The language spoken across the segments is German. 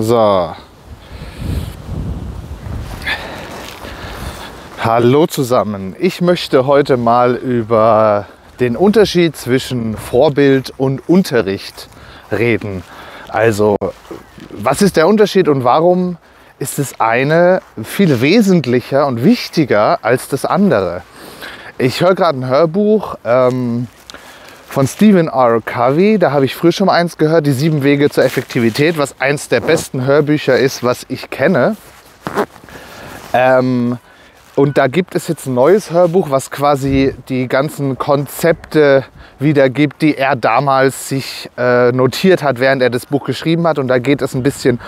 So. Hallo zusammen. Ich möchte heute mal über den Unterschied zwischen Vorbild und Unterricht reden. Also, was ist der Unterschied und warum ist das eine viel wesentlicher und wichtiger als das andere? Ich höre gerade ein Hörbuch von Stephen R. Covey. Da habe ich früher schon mal eins gehört, die 7 Wege zur Effektivität, was eins der besten Hörbücher ist, was ich kenne. Und da gibt es jetzt ein neues Hörbuch, was quasi die ganzen Konzepte wiedergibt, die er damals sich notiert hat, während er das Buch geschrieben hat. Und da geht es ein bisschen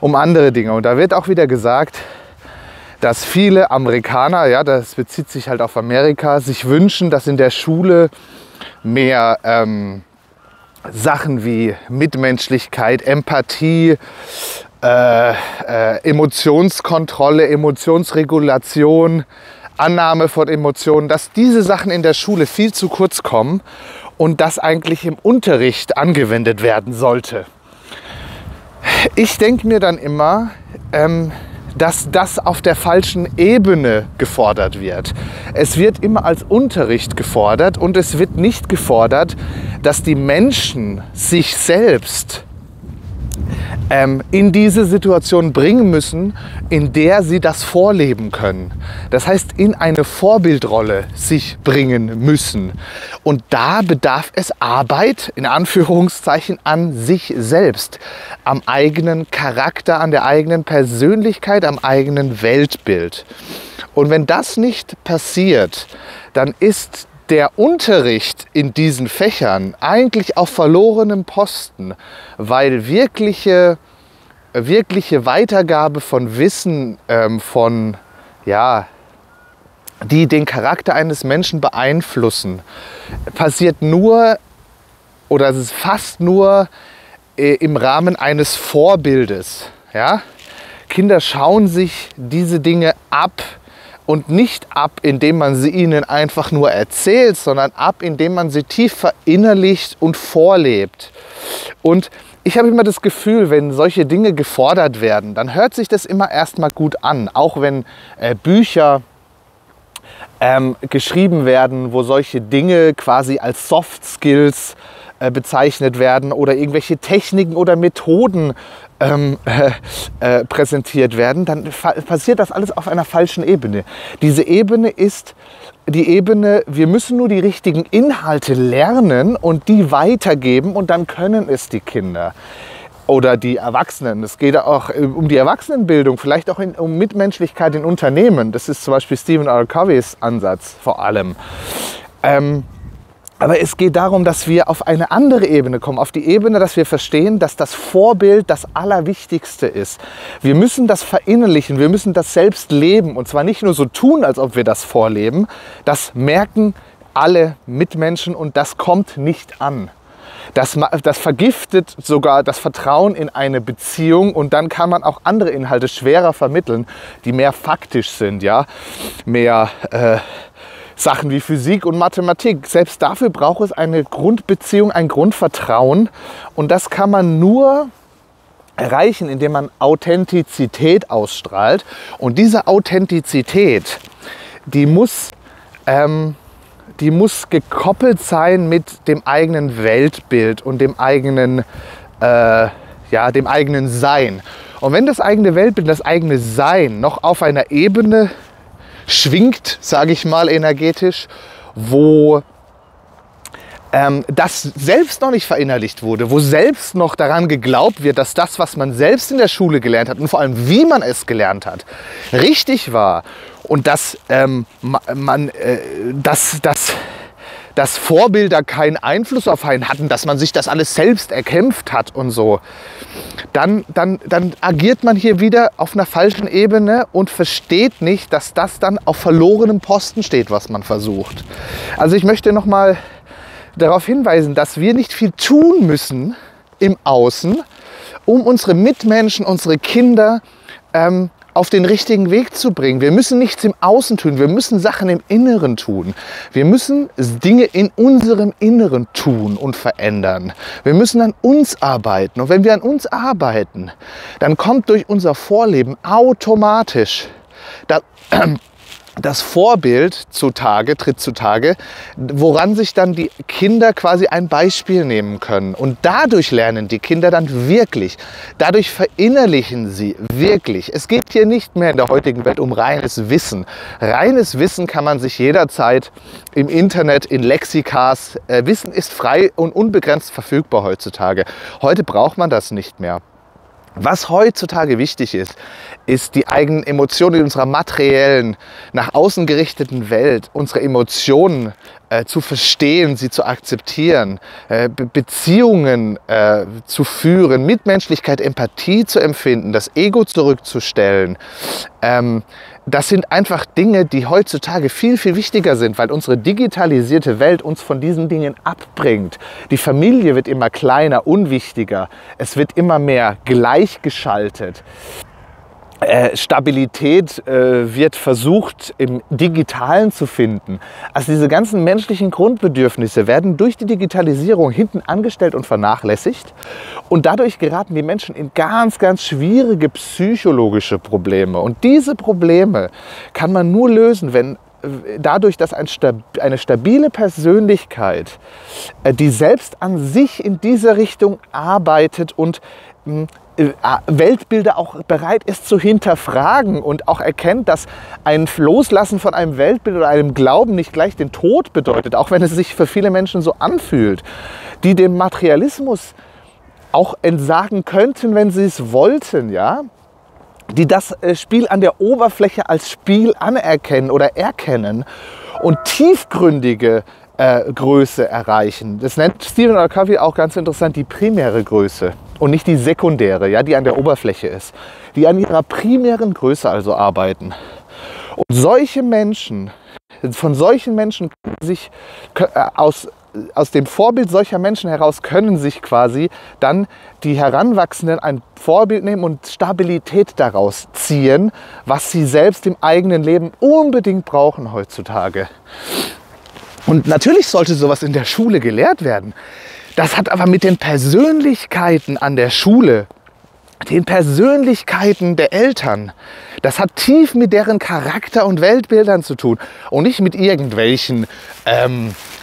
um andere Dinge. Und da wird auch wieder gesagt, dass viele Amerikaner, ja, das bezieht sich halt auf Amerika, sich wünschen, dass in der Schule mehr Sachen wie Mitmenschlichkeit, Empathie, Emotionskontrolle, Emotionsregulation, Annahme von Emotionen, dass diese Sachen in der Schule viel zu kurz kommen und das eigentlich im Unterricht angewendet werden sollte. Ich denke mir dann immer, dass das auf der falschen Ebene gefordert wird. Es wird immer als Unterricht gefordert und es wird nicht gefordert, dass die Menschen sich selbst in diese Situation bringen müssen, in der sie das vorleben können. Das heißt, in eine Vorbildrolle sich bringen müssen. Und da bedarf es Arbeit, in Anführungszeichen, an sich selbst, am eigenen Charakter, an der eigenen Persönlichkeit, am eigenen Weltbild. Und wenn das nicht passiert, dann ist der Unterricht in diesen Fächern eigentlich auf verlorenem Posten, weil wirkliche Weitergabe von Wissen, die den Charakter eines Menschen beeinflussen, passiert nur oder es ist fast nur im Rahmen eines Vorbildes. Ja? Kinder schauen sich diese Dinge ab. Und nicht ab, indem man sie ihnen einfach nur erzählt, sondern ab, indem man sie tief verinnerlicht und vorlebt. Und ich habe immer das Gefühl, wenn solche Dinge gefordert werden, dann hört sich das immer erstmal gut an. Auch wenn Bücher geschrieben werden, wo solche Dinge quasi als Soft Skills bezeichnet werden oder irgendwelche Techniken oder Methoden präsentiert werden, dann passiert das alles auf einer falschen Ebene. Diese Ebene ist die Ebene, wir müssen nur die richtigen Inhalte lernen und die weitergeben und dann können es die Kinder oder die Erwachsenen. Es geht auch um die Erwachsenenbildung, vielleicht auch um Mitmenschlichkeit in Unternehmen. Das ist zum Beispiel Stephen R. Coveys Ansatz vor allem. Aber es geht darum, dass wir auf eine andere Ebene kommen, auf die Ebene, dass wir verstehen, dass das Vorbild das Allerwichtigste ist. Wir müssen das verinnerlichen, wir müssen das selbst leben und zwar nicht nur so tun, als ob wir das vorleben. Das merken alle Mitmenschen und das kommt nicht an. Das vergiftet sogar das Vertrauen in eine Beziehung und dann kann man auch andere Inhalte schwerer vermitteln, die mehr faktisch sind, ja, mehr Sachen wie Physik und Mathematik. Selbst dafür braucht es eine Grundbeziehung, ein Grundvertrauen. Und das kann man nur erreichen, indem man Authentizität ausstrahlt. Und diese Authentizität, die muss gekoppelt sein mit dem eigenen Weltbild und dem eigenen Sein. Und wenn das eigene Weltbild, das eigene Sein noch auf einer Ebene schwingt, sage ich mal, energetisch, wo das selbst noch nicht verinnerlicht wurde, wo selbst noch daran geglaubt wird, dass das, was man selbst in der Schule gelernt hat und vor allem, wie man es gelernt hat, richtig war und dass dass Vorbilder keinen Einfluss auf einen hatten, dass man sich das alles selbst erkämpft hat und so, dann agiert man hier wieder auf einer falschen Ebene und versteht nicht, dass das dann auf verlorenem Posten steht, was man versucht. Also ich möchte nochmal darauf hinweisen, dass wir nicht viel tun müssen im Außen, um unsere Mitmenschen, unsere Kinder auf den richtigen Weg zu bringen. Wir müssen nichts im Außen tun, wir müssen Sachen im Inneren tun. Wir müssen Dinge in unserem Inneren tun und verändern. Wir müssen an uns arbeiten. Und wenn wir an uns arbeiten, dann kommt durch unser Vorleben automatisch das Vorbild tritt zutage, woran sich dann die Kinder quasi ein Beispiel nehmen können. Und dadurch lernen die Kinder dann wirklich, dadurch verinnerlichen sie wirklich. Es geht hier nicht mehr in der heutigen Welt um reines Wissen. Reines Wissen kann man sich jederzeit im Internet, in Lexikas, Wissen ist frei und unbegrenzt verfügbar heutzutage. Heute braucht man das nicht mehr. Was heutzutage wichtig ist, ist die eigenen Emotionen in unserer materiellen, nach außen gerichteten Welt, unsere Emotionen zu verstehen, sie zu akzeptieren, Beziehungen zu führen, Mitmenschlichkeit, Empathie zu empfinden, das Ego zurückzustellen. Das sind einfach Dinge, die heutzutage viel, viel wichtiger sind, weil unsere digitalisierte Welt uns von diesen Dingen abbringt. Die Familie wird immer kleiner, unwichtiger. Es wird immer mehr gleichgeschaltet. Stabilität wird versucht, im Digitalen zu finden. Also diese ganzen menschlichen Grundbedürfnisse werden durch die Digitalisierung hinten angestellt und vernachlässigt. Und dadurch geraten die Menschen in ganz, ganz schwierige psychologische Probleme. Und diese Probleme kann man nur lösen, wenn dadurch, dass eine stabile Persönlichkeit, die selbst an sich in dieser Richtung arbeitet und Weltbilder auch bereit ist zu hinterfragen und auch erkennt, dass ein Loslassen von einem Weltbild oder einem Glauben nicht gleich den Tod bedeutet, auch wenn es sich für viele Menschen so anfühlt, die dem Materialismus auch entsagen könnten, wenn sie es wollten, ja? Die das Spiel an der Oberfläche als Spiel anerkennen oder erkennen und tiefgründige Größe erreichen. Das nennt Stephen R. Covey auch ganz interessant die primäre Größe und nicht die sekundäre, ja, die an der Oberfläche ist. Die an ihrer primären Größe also arbeiten. Und von solchen Menschen können sich aus dem Vorbild solcher Menschen heraus können sich quasi dann die Heranwachsenden ein Vorbild nehmen und Stabilität daraus ziehen, was sie selbst im eigenen Leben unbedingt brauchen heutzutage. Und natürlich sollte sowas in der Schule gelehrt werden. Das hat aber mit den Persönlichkeiten an der Schule, den Persönlichkeiten der Eltern, das hat tief mit deren Charakter und Weltbildern zu tun und nicht mit irgendwelchen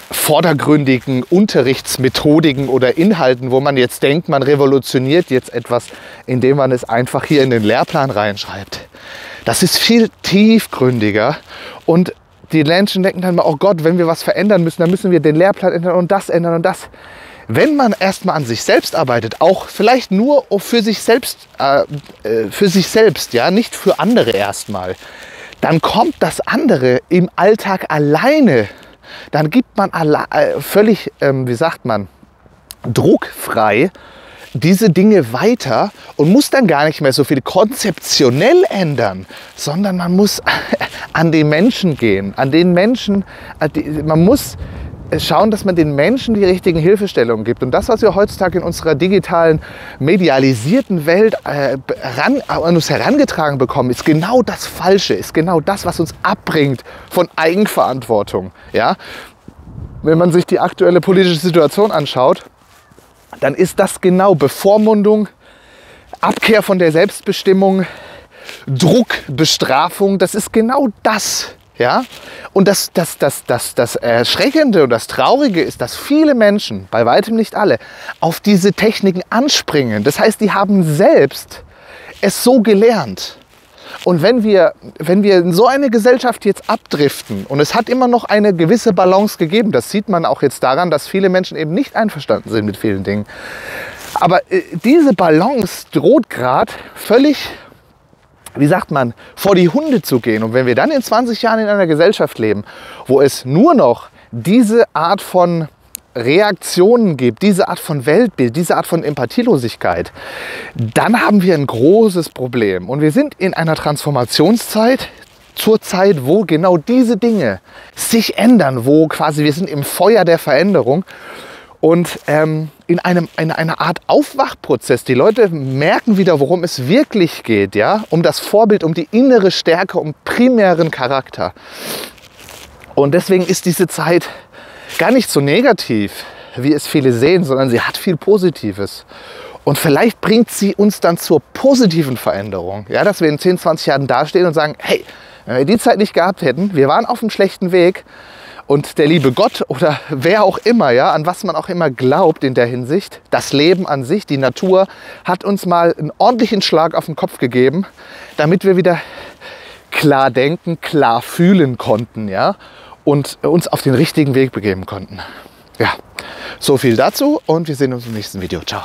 vordergründigen Unterrichtsmethodiken oder Inhalten, wo man jetzt denkt, man revolutioniert jetzt etwas, indem man es einfach hier in den Lehrplan reinschreibt. Das ist viel tiefgründiger und die Menschen denken dann mal, oh Gott, wenn wir was verändern müssen, dann müssen wir den Lehrplan ändern und das ändern und das. Wenn man erstmal an sich selbst arbeitet, auch vielleicht nur für sich selbst, ja, nicht für andere erstmal, dann kommt das andere im Alltag alleine. Dann gibt man völlig, wie sagt man, druckfrei diese Dinge weiter und muss dann gar nicht mehr so viel konzeptionell ändern, sondern man muss an den Menschen gehen, man muss schauen, dass man den Menschen die richtigen Hilfestellungen gibt. Und das, was wir heutzutage in unserer digitalen, medialisierten Welt an uns herangetragen bekommen, ist genau das Falsche, ist genau das, was uns abbringt von Eigenverantwortung. Ja? Wenn man sich die aktuelle politische Situation anschaut, dann ist das genau Bevormundung, Abkehr von der Selbstbestimmung, Druck, Bestrafung, das ist genau das. Ja? Und das Erschreckende und das Traurige ist, dass viele Menschen, bei weitem nicht alle, auf diese Techniken anspringen. Das heißt, die haben selbst es so gelernt. Und wenn wir in so eine Gesellschaft jetzt abdriften, und es hat immer noch eine gewisse Balance gegeben, das sieht man auch jetzt daran, dass viele Menschen eben nicht einverstanden sind mit vielen Dingen. Aber diese Balance droht gerade völlig, wie sagt man, vor die Hunde zu gehen. Und wenn wir dann in 20 Jahren in einer Gesellschaft leben, wo es nur noch diese Art von Reaktionen gibt, diese Art von Weltbild, diese Art von Empathielosigkeit, dann haben wir ein großes Problem. Und wir sind in einer Transformationszeit, zur Zeit, wo genau diese Dinge sich ändern, wo quasi wir sind im Feuer der Veränderung und in einer Art Aufwachprozess. Die Leute merken wieder, worum es wirklich geht, ja, um das Vorbild, um die innere Stärke, um primären Charakter. Und deswegen ist diese Zeit gar nicht so negativ, wie es viele sehen, sondern sie hat viel Positives. Und vielleicht bringt sie uns dann zur positiven Veränderung, ja, dass wir in 10, 20 Jahren dastehen und sagen, hey, wenn wir die Zeit nicht gehabt hätten, wir waren auf einem schlechten Weg und der liebe Gott oder wer auch immer, ja, an was man auch immer glaubt in der Hinsicht, das Leben an sich, die Natur, hat uns mal einen ordentlichen Schlag auf den Kopf gegeben, damit wir wieder klar denken, klar fühlen konnten, ja, und uns auf den richtigen Weg begeben konnten. Ja, so viel dazu und wir sehen uns im nächsten Video. Ciao.